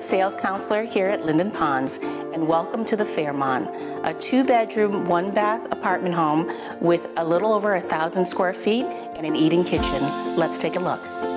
sales counselor here at Linden Ponds, and welcome to the Fairmont, a 2-bedroom, 1-bath apartment home with a little over 1,000 square feet and an eat-in kitchen. Let's take a look.